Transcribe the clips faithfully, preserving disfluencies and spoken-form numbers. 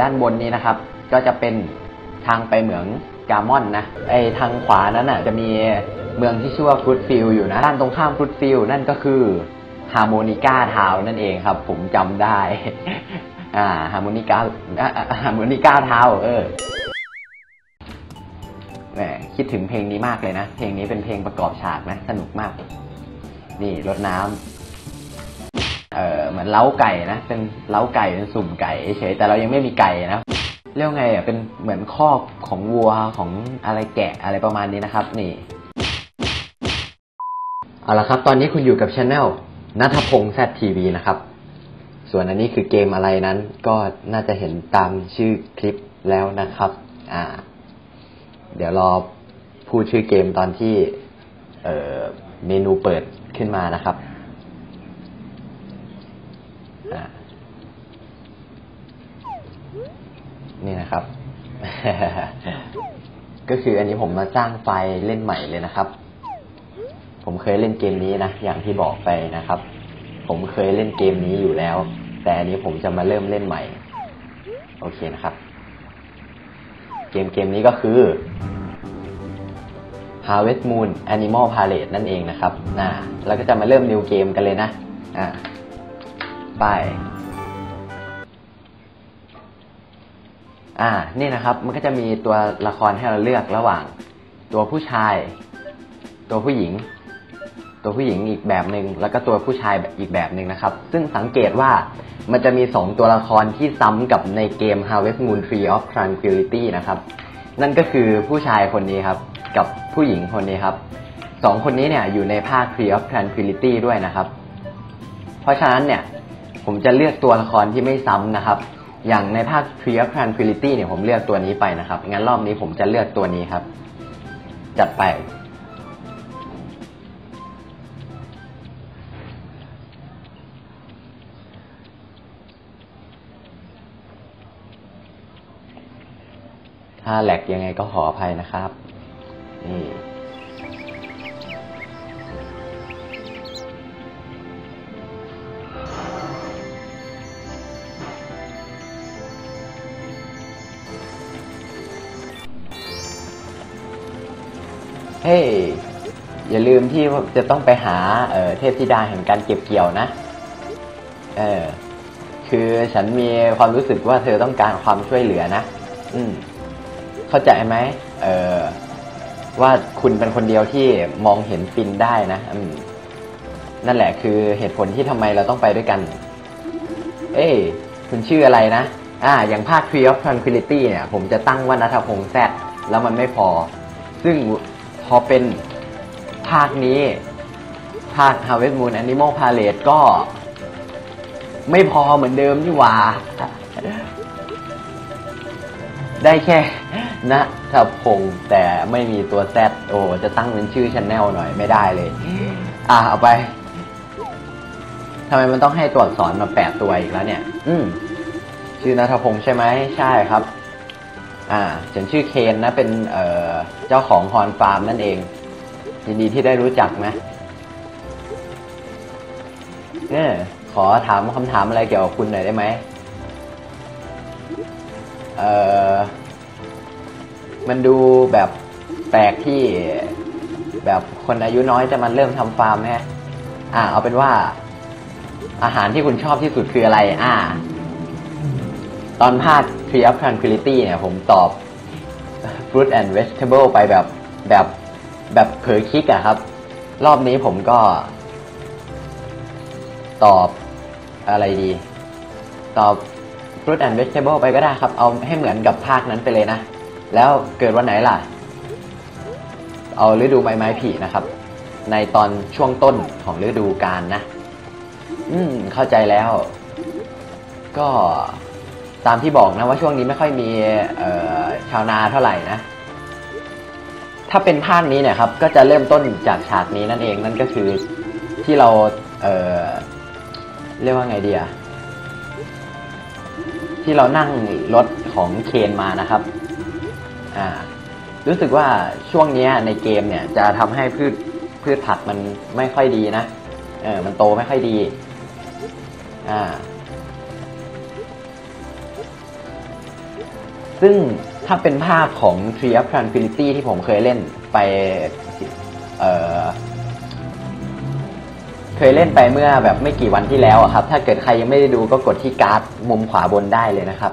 ด้านบนนี้นะครับก็จะเป็นทางไปเหมืองกามอนนะไอทางขวานั้นอ่ะจะมีเมืองที่ชื่อว่าฟรุตฟิลด์อยู่นะด้านตรงข้ามฟรุตฟิลด์นั่นก็คือฮาร์โมนิก้าทาวน์นั่นเองครับผมจำได้อ่าฮาร์โมนิก้าฮาร์โมนิก้าทาวน์เออแหมคิดถึงเพลงนี้มากเลยนะเพลงนี้เป็นเพลงประกอบฉากนะสนุกมากนี่รดน้ำเออเหมือนเล้าไก่นะเป็นเล้าไก่เป็นสุ่มไก่เฉยแต่เรายังไม่มีไก่นะเรียกไงอ่ะเป็นเหมือนคอกของวัวของอะไรแกะอะไรประมาณนี้นะครับนี่เอาละครับตอนนี้คุณอยู่กับ channel ณัฐพงษ์ แซด ทีวีนะครับส่วนอันนี้คือเกมอะไรนั้นก็น่าจะเห็นตามชื่อคลิปแล้วนะครับอ่าเดี๋ยวรอพูดชื่อเกมตอนที่เอ่อเมนูเปิดขึ้นมานะครับอ่านี่นะครับ ก็คืออันนี้ผมมาสร้างไฟล์เล่นใหม่เลยนะครับผมเคยเล่นเกมนี้นะอย่างที่บอกไปนะครับผมเคยเล่นเกมนี้อยู่แล้วแต่อันนี้ผมจะมาเริ่มเล่นใหม่โอเคนะครับเกมเกมนี้ก็คือ Harvest Moon Animal Parade นั่นเองนะครับนะแล้วก็จะมาเริ่ม new game กันเลยนะอ่ะไปอ่านี่นะครับมันก็จะมีตัวละครให้เราเลือกระหว่างตัวผู้ชายตัวผู้หญิงตัวผู้หญิงอีกแบบหนึ่งแล้วก็ตัวผู้ชายอีกแบบหนึ่งนะครับซึ่งสังเกตว่ามันจะมีสองตัวละครที่ซ้ำกับในเกม Harvest Moon Free of Tranquility นะครับนั่นก็คือผู้ชายคนนี้ครับกับผู้หญิงคนนี้ครับสองคนนี้เนี่ยอยู่ในภาค Free of Tranquility ด้วยนะครับเพราะฉะนั้นเนี่ยผมจะเลือกตัวละครที่ไม่ซ้ำนะครับอย่างในภาค Tri Affinity เนี่ยผมเลือกตัวนี้ไปนะครับงั้นรอบนี้ผมจะเลือกตัวนี้ครับจัดไปถ้าแหลกยังไงก็ขออภัยนะครับนี่เฮ้ย hey, อย่าลืมที่จะต้องไปหา เ, เทพธิดาแห่งการเก็บเกี่ยวนะเออคือฉันมีความรู้สึกว่าเธอต้องการความช่วยเหลือนะอืมเข้าใจไหมเออว่าคุณเป็นคนเดียวที่มองเห็นปินได้นะอืมนั่นแหละคือเหตุผลที่ทำไมเราต้องไปด้วยกันเอ้ยคุณชื่ออะไรนะอ่าอย่างภาค Tree of Tranquility เนี่ยผมจะตั้งว่าณัฐพงษ์ แซด แล้วมันไม่พอซึ่งพอเป็นภาคนี้ภาค Harvest Moon Animal Parade ก็ไม่พอเหมือนเดิมนี่หว่าได้แค่ณัฐพงษ์แต่ไม่มีตัว Z โอ้จะตั้งเป็นชื่อ channel หน่อยไม่ได้เลยอ่ะเอาไปทำไมมันต้องให้ตัวอักษรมาแปดตัวอีกแล้วเนี่ยอืมชื่อณัฐพงษ์ใช่ไหมใช่ครับอ่าฉันชื่อเคนนะเป็น เ, เจ้าของฮอนฟาร์มนั่นเองยินดีที่ได้รู้จักนะเนี่ยขอถามคำถามอะไรเกี่ยวกับคุณหน่อยได้ไหมเออมันดูแบบแปลกที่แบบคนอายุน้อยจะมันเริ่มทำฟาร์มฮะอ่าเอาเป็นว่าอาหารที่คุณชอบที่สุดคืออะไรอ่าตอนภาค Tree of Tranquility เนี่ยผมตอบ Fruit and Vegetable ไปแบบแบบแบบเผลอคิกอะครับรอบนี้ผมก็ตอบอะไรดีตอบ Fruit and Vegetable ไปก็ได้ครับเอาให้เหมือนกับภาคนั้นไปเลยนะแล้วเกิดวันไหนล่ะเอาฤดูใบไม้ผลินะครับในตอนช่วงต้นของฤดูกาลนะอืมเข้าใจแล้วก็ตามที่บอกนะว่าช่วงนี้ไม่ค่อยมีชาวนาเท่าไหร่นะถ้าเป็นภาคนี้เนี่ยครับก็จะเริ่มต้นจากฉากนี้นั่นเองนั่นก็คือที่เรา เ, เรียกว่าไงดีอะที่เรานั่งรถของเคนมานะครับอ่ารู้สึกว่าช่วงนี้ในเกมเนี่ยจะทำให้พืชพืชผักมันไม่ค่อยดีนะเออมันโตไม่ค่อยดีอ่า ซึ่งถ้าเป็นภาคของ Tri Affinity ที่ผมเคยเล่นไปเอ่อเคยเล่นไปเมื่อแบบไม่กี่วันที่แล้วอะครับถ้าเกิดใครยังไม่ได้ดูก็กดที่การ์ดมุมขวาบนได้เลยนะครับ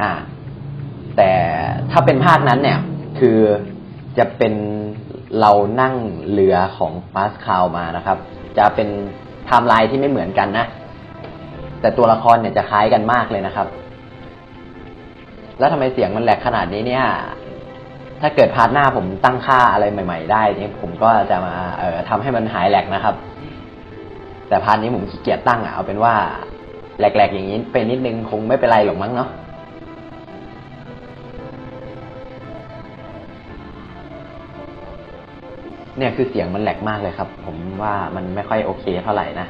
อ่าแต่ถ้าเป็นภาคนั้นเนี่ยคือจะเป็นเรานั่งเรือของ Pascal มานะครับจะเป็นไทม์ไลน์ที่ไม่เหมือนกันนะแต่ตัวละครเนี่ยจะคล้ายกันมากเลยนะครับแล้วทำไมเสียงมันแหลกขนาดนี้เนี่ยถ้าเกิดพาร์ทหน้าผมตั้งค่าอะไรใหม่ๆได้นี่ผมก็จะมาเอ่อทำให้มันหายแหลกนะครับแต่พาร์ทนี้ผมขี้เกียจตั้งอ่ะเอาเป็นว่าแหลกๆอย่างนี้ไปนิดนึงคงไม่เป็นไรหรอกมั้งเนาะเนี่ยคือเสียงมันแหลกมากเลยครับผมว่ามันไม่ค่อยโอเคเท่าไหร่นะ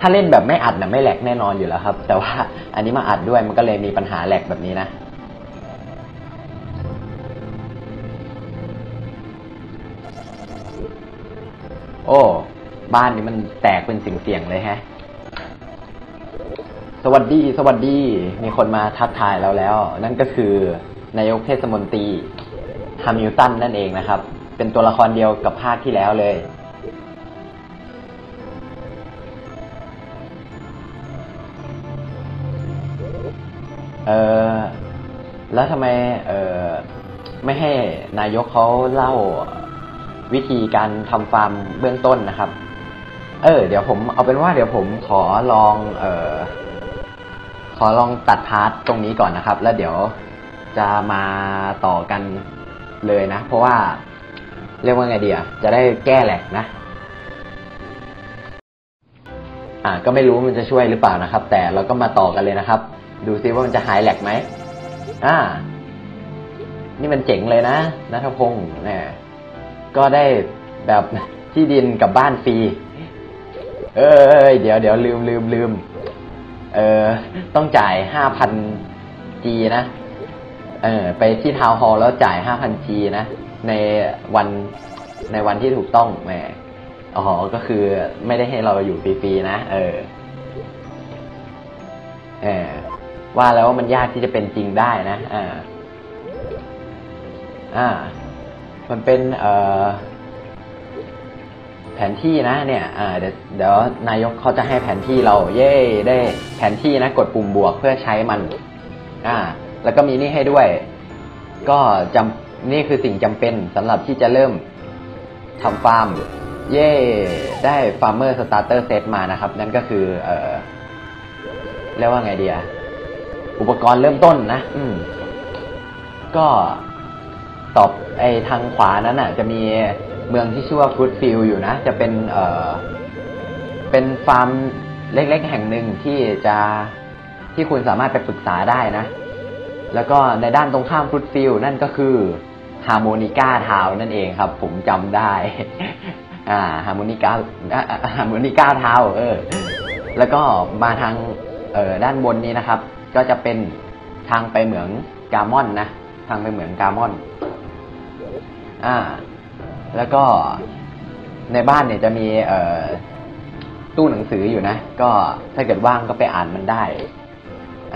ถ้าเล่นแบบไม่อัดนะไม่แหลกแน่นอนอยู่แล้วครับแต่ว่าอันนี้มาอัดด้วยมันก็เลยมีปัญหาแหลกแบบนี้นะโอ้บ้านนี้มันแตกเป็นสิ่งเสียงเลยฮะสวัสดีสวัสดีมีคนมาทักทายเราแล้วนั่นก็คือนายกเทศมนตรีฮามิลตันนั่นเองนะครับเป็นตัวละครเดียวกับภาคที่แล้วเลยเออแล้วทำไมเออไม่ให้นายกเขาเล่าวิธีการทำฟาร์มเบื้องต้นนะครับเออเดี๋ยวผมเอาเป็นว่าเดี๋ยวผมขอลองเออขอลองตัดพาร์ทตรงนี้ก่อนนะครับแล้วเดี๋ยวจะมาต่อกันเลยนะเพราะว่าเรียกว่าไงดีอ่ะจะได้แก้แหลกนะอ่าก็ไม่รู้มันจะช่วยหรือเปล่านะครับแต่เราก็มาต่อกันเลยนะครับดูซิว่ามันจะหายแหลกไหมอ่านี่มันเจ๋งเลยนะณัฐพงษ์เนี่ยก็ได้แบบที่ดินกับบ้านฟรีเอ้ยเดี๋ยวเดี๋ยวลืมลืมลืมเออต้องจ่าย ห้าพัน จี นะเออไปที่ทาวน์ฮอลล์แล้วจ่าย ห้าพัน จี นะในวันในวันที่ถูกต้องแหมอ๋อก็คือไม่ได้ให้เราอยู่ฟรีๆนะเออเออว่าแล้วว่ามันยากที่จะเป็นจริงได้นะอ่าอ่ามันเป็นเอ่อแผนที่นะเนี่ยอ่าเดี๋ยวเดี๋ยวนายกเขาจะให้แผนที่เราเย้ได้แผนที่นะกดปุ่มบวกเพื่อใช้มันอ่าแล้วก็มีนี่ให้ด้วยก็จำนี่คือสิ่งจำเป็นสำหรับที่จะเริ่มทำฟาร์มเย่ได้ Farmer Starter Set มานะครับนั่นก็คือเอ่อเรียกว่าไงดีอ่ะอุปกรณ์เริ่มต้นนะอืมก็ตอบไอ้ทางขวานั้นน่ะจะมีเมืองที่ชื่อว่า Good Field อยู่นะจะเป็นเอ่อเป็นฟาร์มเล็กๆแห่งหนึ่งที่จะที่คุณสามารถไปปรึกษาได้นะแล้วก็ในด้านตรงข้ามฟุตฟิลนั่นก็คือฮาร์โมนิก้าทาวนั่นเองครับผมจำได้อ่าฮาร์โมนิก้าฮาร์โมนิก้าทาวเออแล้วก็มาทางเอ่อด้านบนนี้นะครับก็จะเป็นทางไปเหมืองกามอนนะทางไปเหมืองกามอนอ่าแล้วก็ในบ้านเนี่ยจะมีเอ่อตู้หนังสืออยู่นะก็ถ้าเกิดว่างก็ไปอ่านมันได้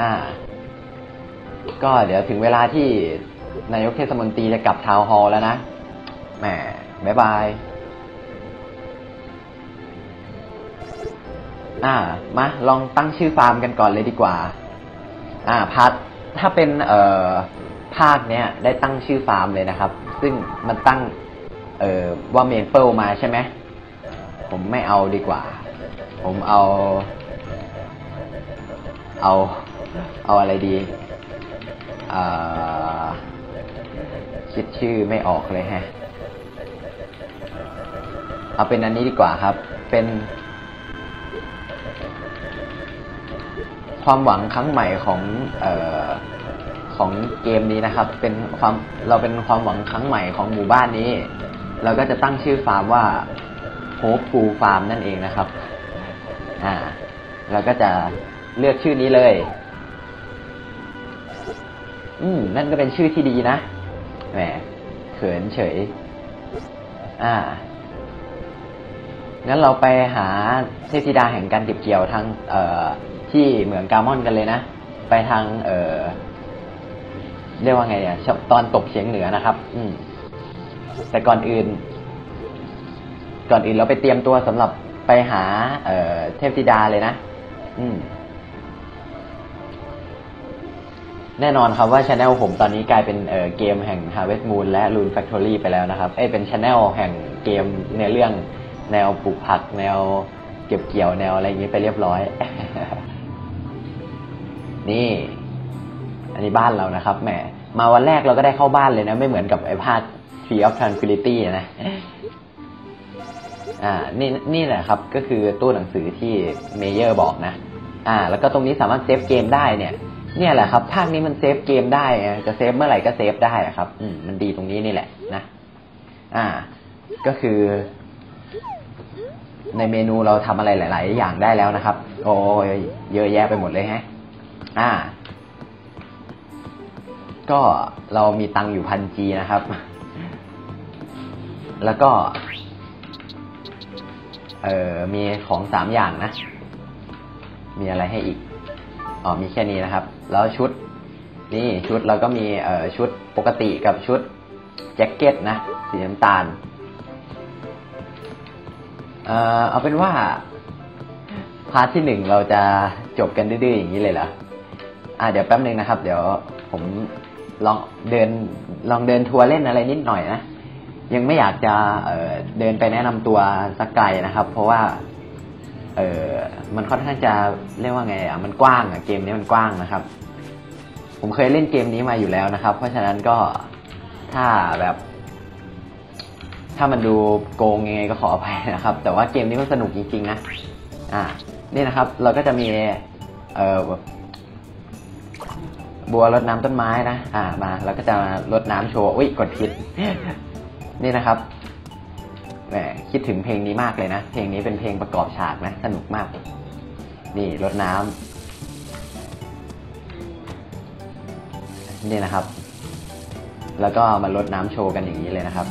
อ่าก็เดี๋ยวถึงเวลาที่นายกเทศมนตรีจะกลับทาวน์ฮอลล์แล้วนะแหมบ๊ายบายอ่ามาลองตั้งชื่อฟาร์มกันก่อนเลยดีกว่าอ่าพาร์ทถ้าเป็นเอ่อภาคเนี้ยได้ตั้งชื่อฟาร์มเลยนะครับซึ่งมันตั้งเอ่อว่าเมเปิลมาใช่ไหมผมไม่เอาดีกว่าผมเอาเอาเอาอะไรดีคิดชื่อไม่ออกเลยฮะเอาเป็นอันนี้ดีกว่าครับเป็นความหวังครั้งใหม่ของเอ่อของเกมนี้นะครับเป็นความเราเป็นความหวังครั้งใหม่ของหมู่บ้านนี้เราก็จะตั้งชื่อฟาร์มว่าโฮปฟูฟาร์มนั่นเองนะครับอ่าเราก็จะเลือกชื่อนี้เลยอืมนั่นก็เป็นชื่อที่ดีนะแหมเขินเฉยอ่างั้นเราไปหาเทพธิดาแห่งการเก็บเกี่ยวทางเอ่อที่เหมืองกามอนกันเลยนะไปทางเอ่อ เรียกว่าไงอ่ะตอนตกเฉียงเหนือนะครับอืมแต่ก่อนอื่นก่อนอื่นเราไปเตรียมตัวสำหรับไปหา เอ่อ เทพธิดาเลยนะอืมแน่นอนครับว่า channel ผมตอนนี้กลายเป็น เอ่อ เกมแห่ง Harvest Moon และ Rune Factory ไปแล้วนะครับเอ้ยเป็น channel แห่งเกมในเรื่องแนวปลูกผักแนวเก็บเกี่ยวแนวอะไรอย่างนี้ไปเรียบร้อย นี่อันนี้บ้านเรานะครับแหมมาวันแรกเราก็ได้เข้าบ้านเลยนะไม่เหมือนกับไอ้ภาค Sea of Tranquility นะอ่านี่นี่แหละครับก็คือตู้หนังสือที่เมเยอร์บอกนะอ่าแล้วก็ตรงนี้สามารถเซฟเกมได้เนี่ยเนี่ยแหละครับภาคนี้มันเซฟเกมได้จะเซฟเมื่อไหร่ก็เซฟได้ครับอืมมันดีตรงนี้นี่แหละนะอ่าก็คือในเมนูเราทำอะไรหลายๆอย่างได้แล้วนะครับโอ้ยเยอะแยะไปหมดเลยฮะอ่าก็เรามีตังค์อยู่พันจีนะครับแล้วก็เอ่อมีของสามอย่างนะมีอะไรให้อีกอ๋อมีแค่นี้นะครับแล้วชุดนี่ชุดเราก็มีเอ่อชุดปกติกับชุดแจ็คเก็ตนะสีน้ำตาลเอ่อเอาเป็นว่าพาร์ทที่หนึ่งเราจะจบกันดื้อๆอย่างนี้เลยเหรออ่ะเดี๋ยวแป๊บนึงนะครับเดี๋ยวผมลองเดินลองเดินทัวร์เล่นอะไรนิดหน่อยนะยังไม่อยากจะเอ่อเดินไปแนะนำตัวสักไกลนะครับเพราะว่าเอ่อมันค่อนข้างจะเรียกว่าไงอ่ะมันกว้างอ่ะเกมนี้มันกว้างนะครับผมเคยเล่นเกมนี้มาอยู่แล้วนะครับเพราะฉะนั้นก็ถ้าแบบถ้ามันดูโกงยังไงก็ขออภัยนะครับแต่ว่าเกมนี้มันสนุกจริงๆนะอ่ะนี่นะครับเราก็จะมีเอ่อบัวรดน้ำต้นไม้นะอ่ะมาเราก็จะรดน้ำโชว์อุ๊ยกดผิด นี่นะครับแหมคิดถึงเพลงนี้มากเลยนะเพลงนี้เป็นเพลงประกอบฉากนะสนุกมากนี่รดน้ำนี่นะครับแล้วก็มารดน้ำโชว์กันอย่างนี้เลยนะครับ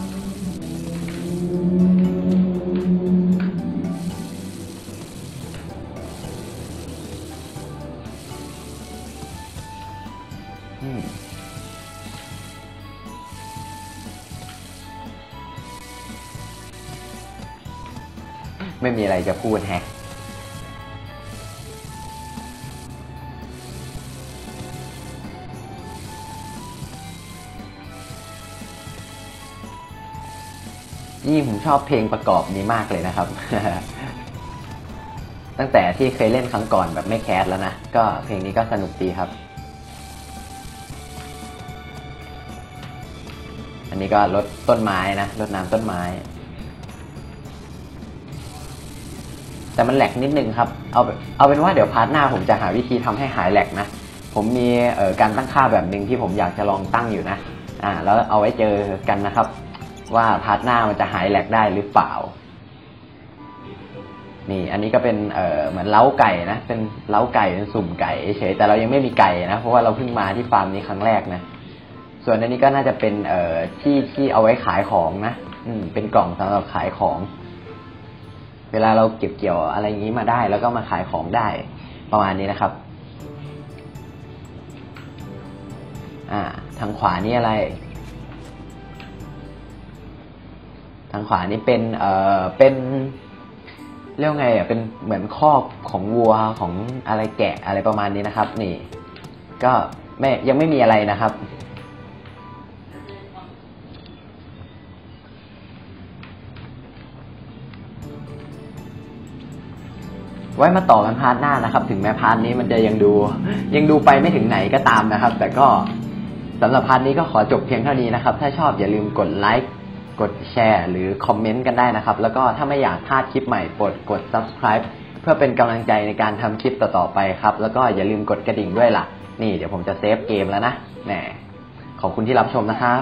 ไม่มีอะไรจะพูดแฮะนี่ผมชอบเพลงประกอบนี้มากเลยนะครับ ตั้งแต่ที่เคยเล่นครั้งก่อนแบบไม่แคสแล้วนะก็เพลงนี้ก็สนุกดีครับอันนี้ก็รดต้นไม้นะรดน้ำต้นไม้แต่มันแหลกนิดนึงครับเอาเอาเป็นว่าเดี๋ยวพาร์ทหน้าผมจะหาวิธีทำให้หายแหลกนะผมมีเอ่อการตั้งค่าแบบนึงที่ผมอยากจะลองตั้งอยู่นะอ่าแล้วเอาไว้เจอกันนะครับว่าพาร์ทหน้ามันจะหายแหลกได้หรือเปล่านี่อันนี้ก็เป็นเอ่อเหมือนเล้าไก่นะเป็นเล้าไก่เป็นสุ่มไก่เฉยแต่เรายังไม่มีไก่นะเพราะว่าเราเพิ่งมาที่ฟาร์มนี้ครั้งแรกนะส่วนอันนี้ก็น่าจะเป็นเอ่อที่ที่เอาไว้ขายของนะอืมเป็นกล่องสำหรับขายของเวลาเราเก็บเกี่ยวอะไรอย่างนี้มาได้แล้วก็มาขายของได้ประมาณนี้นะครับอ่าทางขวานี่อะไรทางขวานี่เป็นเอ่อเป็นเรียกไงอ่ะเป็นเหมือนคอกของวัวของอะไรแกะอะไรประมาณนี้นะครับนี่ก็ไม่ยังไม่มีอะไรนะครับไว้มาต่อกันพาร์ทหน้านะครับถึงแม้พาร์ทนี้มันจะยังดูยังดูไปไม่ถึงไหนก็ตามนะครับแต่ก็สำหรับพาร์ทนี้ก็ขอจบเพียงเท่านี้นะครับถ้าชอบอย่าลืมกดไลค์กดแชร์หรือคอมเมนต์กันได้นะครับแล้วก็ถ้าไม่อยากพลาดคลิปใหม่โปรดกด ซับสไครบ์ เพื่อเป็นกำลังใจในการทำคลิปต่อๆไปครับแล้วก็อย่าลืมกดกระดิ่งด้วยล่ะนี่เดี๋ยวผมจะเซฟเกมแล้วนะแหมขอบคุณที่รับชมนะครับ